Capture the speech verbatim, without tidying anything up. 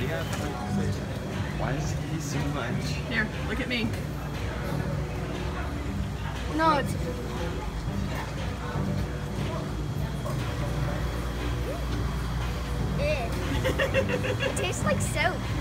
Why do you have to Why does he eat so much? Here, look at me. No, it's... It tastes like soap.